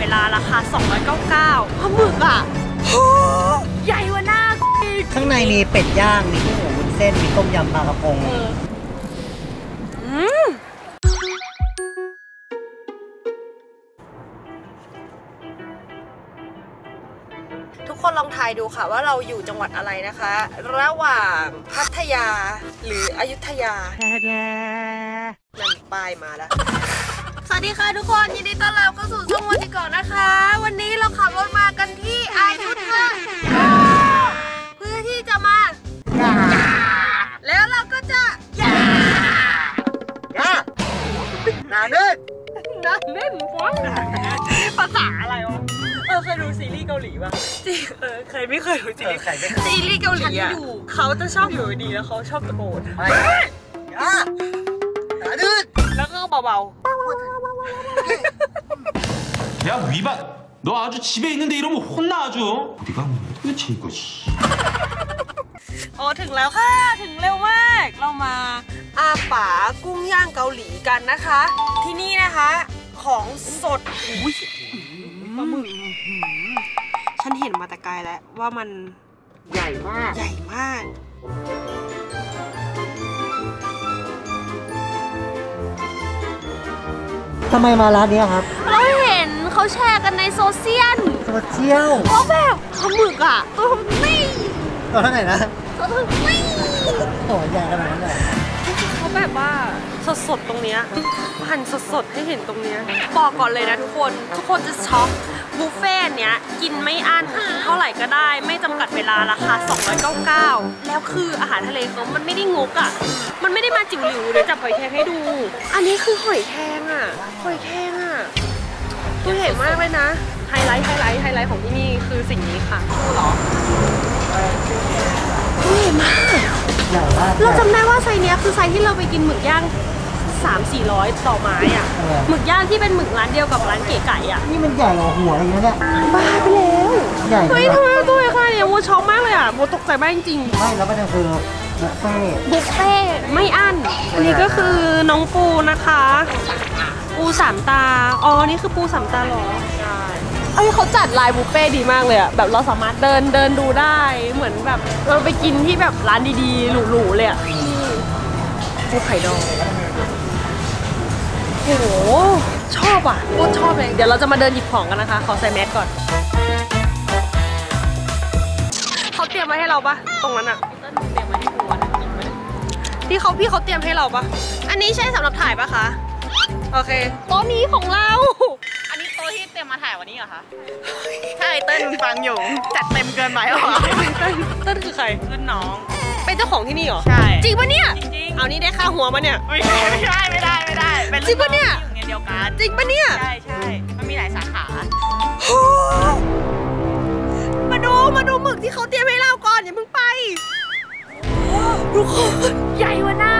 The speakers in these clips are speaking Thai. เวลาราคา299ปลาหมึกอ่ะใหญ่กว่าหน้าข้างในมีเป็ดย่างมีกุ้งหมูวุ้นเส้นมีต้มยำปลากระพงทุกคนลองทายดูค่ะว่าเราอยู่จังหวัดอะไรนะคะระหว่างพัทยาหรืออยุธยานั่นป้ายมาแล้วสวัสดีค่ะทุกคนยินดีต้อนรับเข้าสู่ช่องวันที่ก่อนนะคะวันนี้เราขับรถมากันที่อยุธยาเพื่อที่จะมาแล้วเราก็จะนาเน่นนาเน่นฟ้องภาษาอะไรวะเคยดูซีรีส์เกาหลีป่ะจริงเคยไม่เคยดูจริงซีรีส์เกาหลีอ่ะเขาจะชอบอยู่ดีแล้วเขาชอบตะโกนนาเน่นแล้วก็เบาๆ야 위반 너 아주 집에 있는데 이러면 혼나 아주 네가 하면 도대체 이거지ถึงแล้วค่ะถึงเร็วมากเรามาอาป๋ากุ้งย่างเกาหลีกันนะคะที่นี่นะคะของสดปลาหมึกฉันเห็นมาแต่ไกลแล้วว่ามันใหญ่มากใหญ่มากทำไมมาร้านนี้ครับเราเห็นเขาแชร์กันในโซเชียลเขาแบบปลาหมึกอ่ะตัวนี่ตัวเท่าไหร่นะตัวนี่โอ้ยใหญ่ขนาดนั้นเลยเขาแบบว่าสดๆตรงเนี้ยหั่นสดๆให้เห็นตรงเนี้ยบอกก่อนเลยนะทุกคนจะช็อกบุฟเฟ่ต์เนี้ยกินไม่อั้นเท่าไหร่ก็ได้ไม่จำกัดเวลาราคา299แล้วคืออาหารทะเลเขามันไม่ได้งกอ่ะมันไม่ได้มาจิ๋วหลิวเดี๋ยวจับหอยแครงให้ดูอันนี้คือหอยแครงอ่ะหอยแครงอ่ะตัวใหญ่มากเลยนะไฮไลท์ของที่นี่คือสิ่งนี้ค่ะคู่หรอตัวใหญ่มากเราจำได้ว่าไซส์เนี้ยคือไซส์ที่เราไปกินหมึกย่าง300-400ต่อไม้อ่ะหมึกย่างที่เป็นหมึกร้านเดียวกับร้านเก๋ไก่อ่ะนี่มันใหญ่กว่าหัวอะไรเงี้ยเนี่ยบ้าไปแล้วใหญ่เฮ้ยทำไมตัวใหญ่ขนาดนี้โมช็อกมากเลยอ่ะโมตกใจมากจริงๆไม่แล้วประเด็นคือบุฟเฟ่ไม่อั้นอันนี้ก็คือน้องปูนะคะปูสามตาอ๋อนี่คือปูสามตาหรอใช่เอ้ยเขาจัดลายบุฟเฟ่ดีมากเลยอ่ะแบบเราสามารถเดินดูได้เหมือนแบบเราไปกินที่แบบร้านดีๆหรูๆเลยอ่ะปูไข่ดองโอ้โหชอบอ่ะโคตรชอบเลยเดี๋ยวเราจะมาเดินหยิบของกันนะคะขอใส่แมสก่อนเขาเตรียมไว้ให้เราปะตรงนั้นอ่ะที่เขาพี่เขาเตรียมให้เราปะอันนี้ใช่สำหรับถ่ายปะคะโอเคโต๊ะนี้ของเราอันนี้โต๊ะที่เตรียมมาถ่ายวันนี้เหรอคะใช่เต้นฟังอยู่จัดเต็มเกินไปหรอเต้นคือใครรุ่นน้องเป็นเจ้าของที่นี่เหรอใช่จริงปะเนี่ยเอานี่ได้ค่าหัวมาเนี่ยไม่ได้จริงปะเนี่ยเดียวกันจริงปะเนี่ยใช่มันมีหลายสาขามาดูหมึกที่เขาเตรียมให้เราก่อนอย่าเพิ่งไปทุกคนใหญ่กว่าหน้า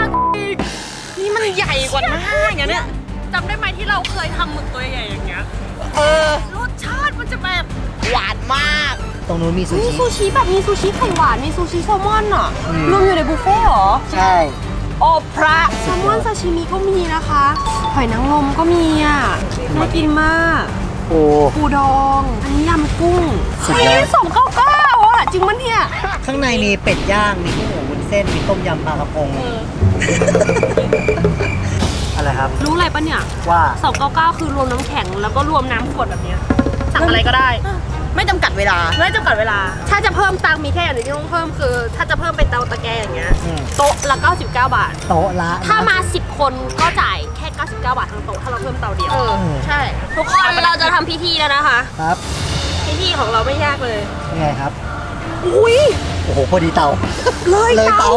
นี่มันใหญ่กว่าหน้าอย่างเนี้ยจำได้ไหมที่เราเคยทำหมึกตัวใหญ่อย่างเงี้ยรสชาติมันจะแบบหวานมากตรงนู้นมีซูชิแบบมีซูชิไข่หวานมีซูชิแซลมอนอ่ะรวมอยู่ในบุฟเฟ่ต์หรอใช่โอพระแซลมอนซาชิมิก็มีนะคะหอยนางรมก็มีอ่ะน่ากินมากปูดองอันนี้ยำกุ้ง299อ่ะจริงมั้ยเนี่ยข้างในมีเป็ดย่างมีกุ้งหมูวุ้นเส้นมีต้มยำปลากระพงอะไรครับรู้อะไรปะเนี่ยว่า299คือรวมน้ำแข็งแล้วก็รวมน้ำขวดแบบนี้สั่งอะไรก็ได้ไม่จำกัดเวลาไม่จำกัดเวลาถ้าจะเพิ่มตังมีแค่อย่างเดียวที่ต้องเพิ่มคือถ้าจะเพิ่มเป็นเตาตะแกรงอย่างเงี้ยโต๊ะละ99 บาทโต๊ะละถ้ามา10คนก็จ่ายแค่99 บาททั้งโต๊ะถ้าเราเพิ่มเตาเดียวใช่ทุกคนเราจะทำพิธีแล้วนะคะครับพิธีของเราไม่ยากเลยยังไงครับอุ้ยโอ้โหพอดีเตาเลยเตา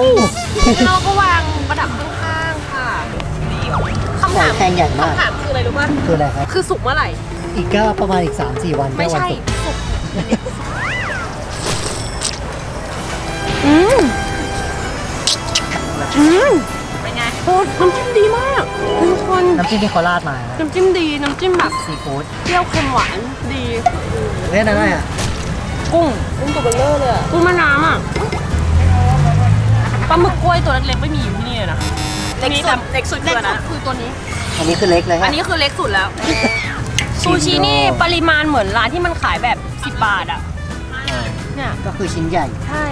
เราก็วางประดับข้างๆค่ะคำถามคืออะไรรู้ป่ะคืออะไรครับคือสุกเมื่อไหร่อีกก็ประมาณอีก 3-4 วันไม่ใช่เป็นไงโคตรน้ำจิ้มดีมากทุกคนน้ำจิ้มที่เขาราดมาน้ำจิ้มดีน้ำจิ้มแบบซีฟู้ดเปรี้ยวเค็มหวานดีเล่นอะไรอ่ะกุ้งตัวเบลเลอร์เลยกุ้งแม่น้ำอ่ะปลาหมึกกล้วยตัวเล็กๆไม่มีอยู่ที่นี่เลยนะเล็กสุดคือตัวนี้อันนี้คือเล็กเลยอันนี้คือเล็กสุดแล้ว ซูชินี่ปริมาณเหมือนร้านที่มันขายแบบ10 บาทอ่ะเนี่ยก็คือชิ้นใหญ่ใช่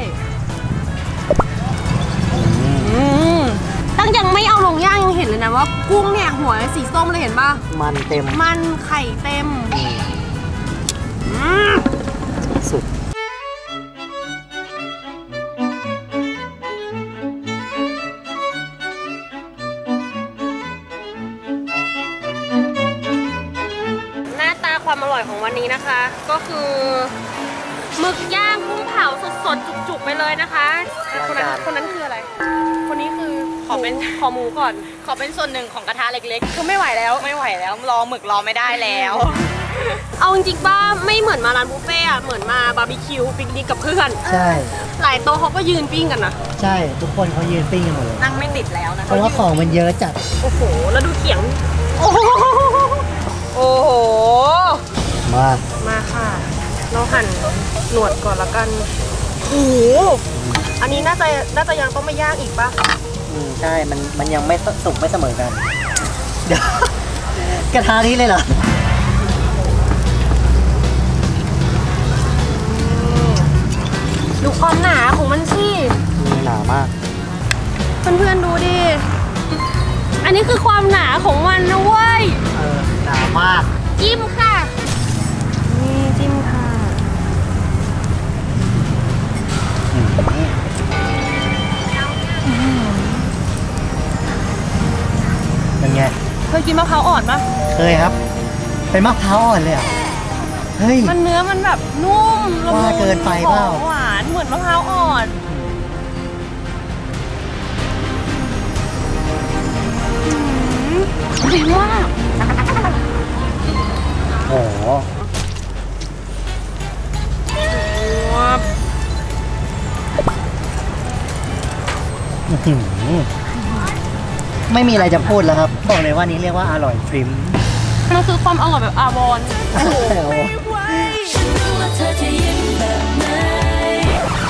ตั้งยังไม่เอาลงย่างยังเห็นเลยนะว่ากุ้งเนี่ยหัวสีส้มเลยเห็นป่ะมันเต็มมันไข่เต็มสุดความอร่อยของวันนี้นะคะก็คือหมึกย่างกุ้งเผาสดๆจุกๆไปเลยนะคะคนนั้นคืออะไรคนนี้คือขอเป็นขอหมูก่อนขอเป็นส่วนหนึ่งของกระทะเล็กๆคือไม่ไหวแล้วรอหมึกรอไม่ได้แล้วเอาจริงๆป้าไม่เหมือนมาร้านบุฟเฟ่อะเหมือนมาบาร์บีคิวปิ้งนิกกับเพื่อนใช่หลายโต๊ะเขาก็ยืนปิ้งกันนะใช่ทุกคนเขายืนปิ้งกันหมดเลยนั่งไม่ติดแล้วนะเพราะว่าของมันเยอะจัดโอ้โหแล้วดูเขียงโอ้โหโอ้โหมาค่ะเราหั่นหนวดก่อนละกันโอ้โหอันนี้น่าจะยังต้องไม่ย่างอีกปะใช่มันยังไม่สุกไม่เสมอกันเดี๋ยวกระทะนี้เลยเหรอดูความหนาของมันสิหนามากเพื่อนๆดูดิอันนี้คือความหนาของมันนะเว้ยหนามากจิ้มค่ะนี่จิ้มค่ะเป็นไงเคยกินมะพร้าวอ่อนปะเคยครับเป็นมะพร้าวอ่อนเลยอ่ะเฮ้ยมันเนื้อมันแบบนุ่มละมุนเกินไปเปล่าหวานเหมือนมะพร้าวอ่อนดีมากโอ้โหไม่มีอะไรจะพูดแล้วครับบอกเลยว่านี้เรียกว่าอร่อยพริมมันคือความอร่อยแบบอาวรโอ้โห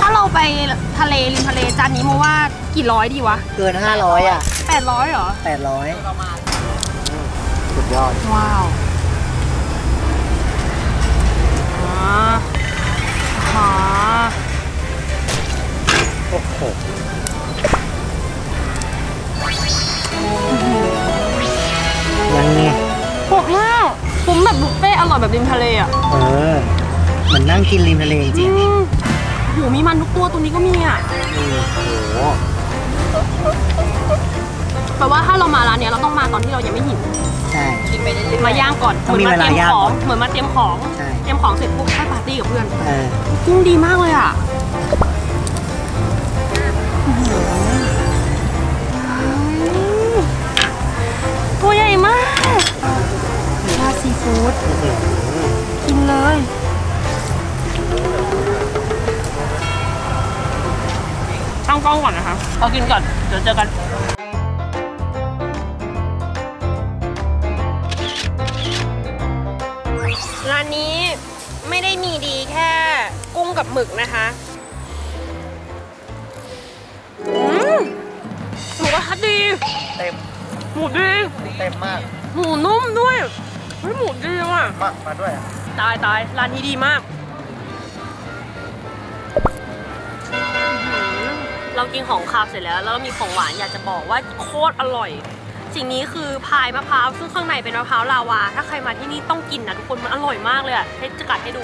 ถ้าเราไปทะเลริมทะเลจานนี้มาว่ากี่ร้อยดีวะเกิน500อ่ะ800เหรอ800ประมาณสุดยอดว้าวโอ้โหยังไงโหดมากคุ้มแบบบุฟเฟ่อร่อยแบบริมทะเลอ่ะเหมือนนั่งกินริมทะเลจริงโหมีมันทุกตัวตัวนี้ก็มีอ่ะโอ้แปลว่าถ้าเรามาร้านเนี้ยเราต้องมาตอนที่เรายังไม่หิวใช่กินไปเรื่อยๆมาย่างก่อนเหมือนมาเตรียมของเสร็จปุ๊บไปปาร์ตี้กับเพื่อนกุ้งดีมากเลยอ่ะตัวใหญ่มากปลาซีฟู้ดกินเลยตั้งกล้องก่อนนะคะเอากินก่อนเดี๋ยวเจอกันร้านนี้ไม่ได้มีดีแค่กุ้งกับหมึกนะคะหมูกระทะดีเต็มหมูดีเต็มมากหมูนุ่มด้วยไม่หมูดีว่ะมาด้วยตายร้านนี้ดีมากเรากินของคาวเสร็จแล้วแล้วมีของหวานอยากจะบอกว่าโคตรอร่อยสิ่งนี้คือพายมะพร้าวซึ่งข้างในเป็นมะพร้าวลาวาถ้าใครมาที่นี่ต้องกินนะทุกคนมันอร่อยมากเลยอ่ะให้จะกัดให้ดู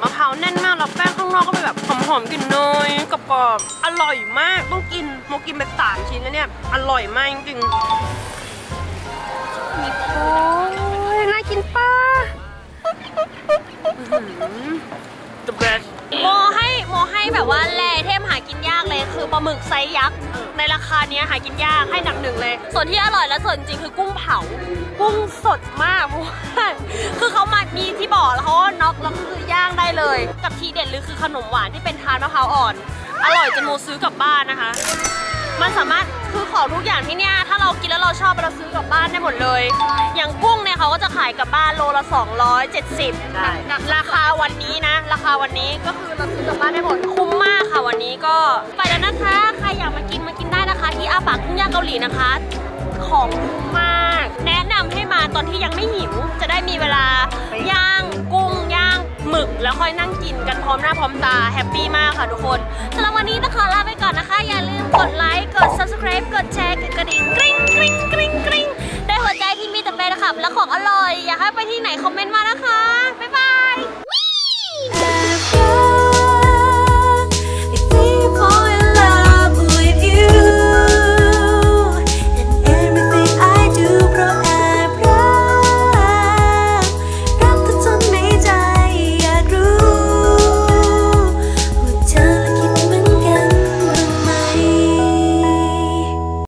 มะพร้าวแน่นมากแล้วแป้งข้างนอกก็เป็นแบบหอมๆกลิ่นเนยกรอบๆอร่อยมากต้องกินโมกินไป3 ชิ้นแล้วเนี่ยอร่อยมากจริงๆมีโอ้ยน่ากินป่ะThe bestโมให้แบบว่าแร่เทมหากินยากเลยคือปลาหมึกไซส์ยักษ์ในราคาเนี้ยหากินยากให้หนักหนึ่งเลยส่วนที่อร่อยและส่วนจริงคือกุ้งเผากุ้งสดมากเพราะว่าคือเขามามีที่บ่อแล้วเขาน็อกแล้วก็คือย่างได้เลยกับทีเด็ดเลยคือขนมหวานที่เป็นทานมะพร้าวอ่อนอร่อยจนโมซื้อกลับบ้านนะคะมันสามารถคือของทุกอย่างที่เนี่ยถ้าเรากินแล้วเราชอบเราซื้อกลับบ้านได้หมดเลยอย่างกุ้งเนี่ยเขาก็จะขายกลับบ้านโลละ270ราคาวันนี้นะราคาวันนี้ก็คือเราซื้อกลับบ้านได้หมดคุ้มมากค่ะวันนี้ก็ไปแล้วนะคะใครอยากมากินได้นะคะที่ ปากกุ้งย่างเกาหลีนะคะของคุ้มมากแนะนำให้มาตอนที่ยังไม่หิวจะได้มีเวลาย่างกุ้งย่างหมึกแล้วค่อยนั่งกินกันพร้อมหน้าพร้อมตาแฮปปี้มากค่ะทุกคนสำหรับวันนี้ต้องขอลาไปก่อนนะคะอย่าลืมกดไลค์กด subscribe กดแชร์กดกระดิ่งกริ๊งกริ๊งกริ๊งกริ๊งได้หัวใจที่มีแต่แฟนคลับและของอร่อยอยากให้ไปที่ไหนคอมเมนต์มานะคะ